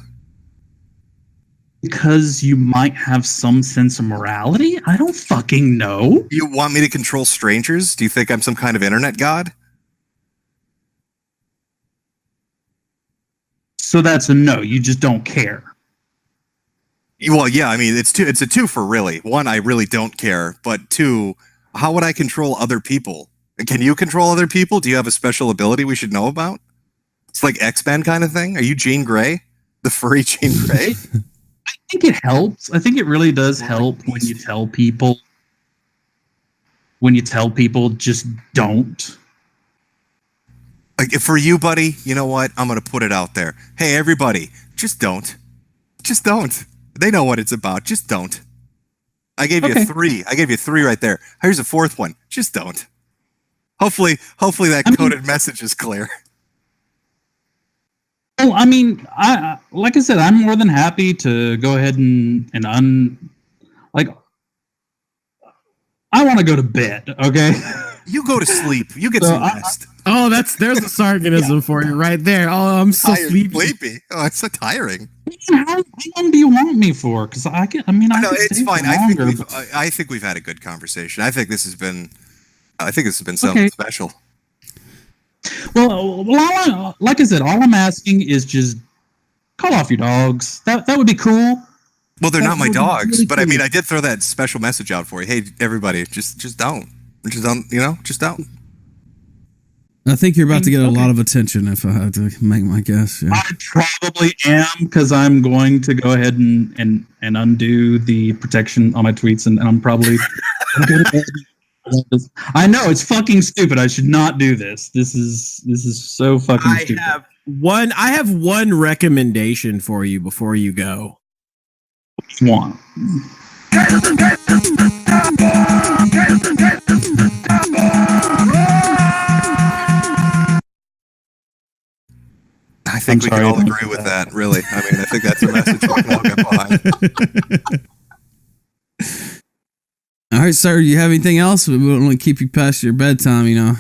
Because you might have some sense of morality. I don't fucking know. You want me to control strangers? Do you think I'm some kind of internet god? So that's a no. You just don't care. Well, yeah, I mean, it's two, it's a two for really. One, I really don't care. But two, how would I control other people? Can you control other people? Do you have a special ability we should know about? It's like X-Men kind of thing. Are you Jean Grey? The furry Jean Grey? I think it helps. I think it really does help when you tell people. When you tell people, just don't. Like for you, buddy, you know what? I'm going to put it out there. Hey, everybody, just don't. Just don't. They know what it's about. Just don't. I gave okay. you three. I gave you three right there. Here's a fourth one. Just don't. Hopefully, hopefully that I coded mean, message is clear. Well, I mean, I like I said, I'm more than happy to go ahead and and un like. I want to go to bed. Okay. You go to sleep. You get so some rest. I, I, oh, that's there's a sarcasm yeah. for you right there. Oh, I'm so sleepy. sleepy. Oh, it's so tiring. How long do you want me for? Because I can. I mean, I. No, it's fine. I think, we've, I think we've had a good conversation. I think this has been. I think this has been something okay. special. Well, well, like I said, all I'm asking is just call off your dogs. That that would be cool. Well, they're that not my dogs, really but cool. I mean, I did throw that special message out for you. Hey, everybody, just just don't. Just don't. You know, just don't. I think you're about to get a okay. lot of attention if I had to make my guess. Yeah. I probably am because I'm going to go ahead and, and, and undo the protection on my tweets and, and I'm probably... I know, it's fucking stupid. I should not do this. This is this is so fucking I stupid. Have one, I have one recommendation for you before you go. One. I think I'm we sorry, can all agree with that. that, really. I mean, I think that's a message we can all get behind. All right, sir, you have anything else? We don't want to keep you past your bedtime, you know.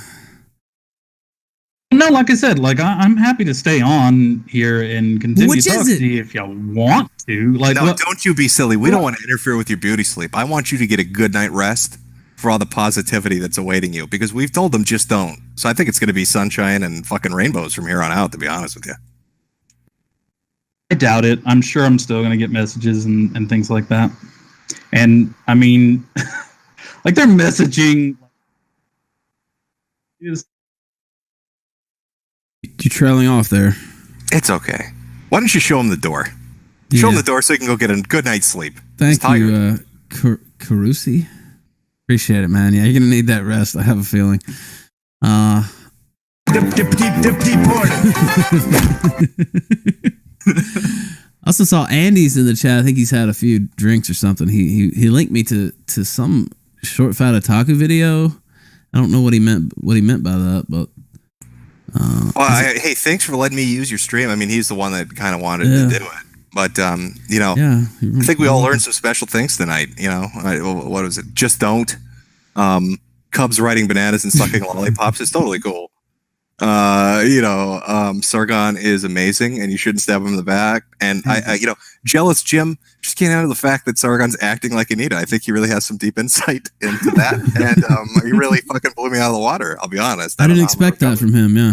No, like I said, like I, I'm happy to stay on here and continue Which talk to you if y'all want to. Like, no, look, don't you be silly. We don't want to interfere with your beauty sleep. I want you to get a good night rest for all the positivity that's awaiting you, because we've told them just don't. So I think it's going to be sunshine and fucking rainbows from here on out, to be honest with you. I doubt it. I'm sure I'm still going to get messages and, and things like that. And I mean, like they're messaging. Is you trailing off there? It's okay. Why don't you show him the door? Yeah. Show him the door so he can go get a good night's sleep. Thank you, uh, Korusi. Appreciate it, man. Yeah, you're gonna need that rest. I have a feeling. Uh. Dip, dip, dip, dip, dip, also saw Andy's in the chat. I think he's had a few drinks or something. He he, he linked me to, to some short fat otaku video. I don't know what he meant what he meant by that, but uh, well, I, hey, thanks for letting me use your stream. I mean, he's the one that kind of wanted yeah. to do it, but um, you know, yeah, I think we all learned some special things tonight. You know, what was it? Just don't. Um, Cubs riding bananas and sucking lollipops is totally cool. Uh, you know, um, Sargon is amazing, and you shouldn't stab him in the back. And I, I, you know, jealous Jim just can't handle the fact that Sargon's acting like Anita. I think he really has some deep insight into that, and um, he really fucking blew me out of the water. I'll be honest. I, I didn't expect that from him. Yeah.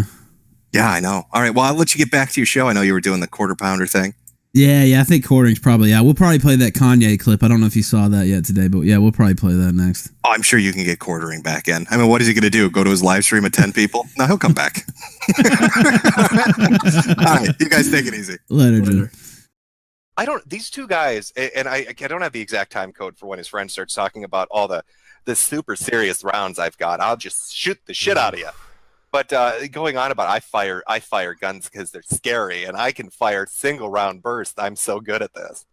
Yeah, I know. All right. Well, I'll let you get back to your show. I know you were doing the quarter pounder thing. Yeah, yeah. I think quartering's probably yeah. We'll probably play that Kanye clip. I don't know if you saw that yet today, but yeah, we'll probably play that next. Oh, I'm sure you can get quartering back in. I mean, what is he going to do? Go to his live stream at ten people? No, he'll come back. All right, you guys take it easy. Later, dude. I don't. These two guys, and I, I don't have the exact time code for when his friend starts talking about all the the super serious rounds I've got. I'll just shoot the shit out of you. But uh, going on about I fire I fire guns because they're scary, and I can fire single round bursts. I'm so good at this.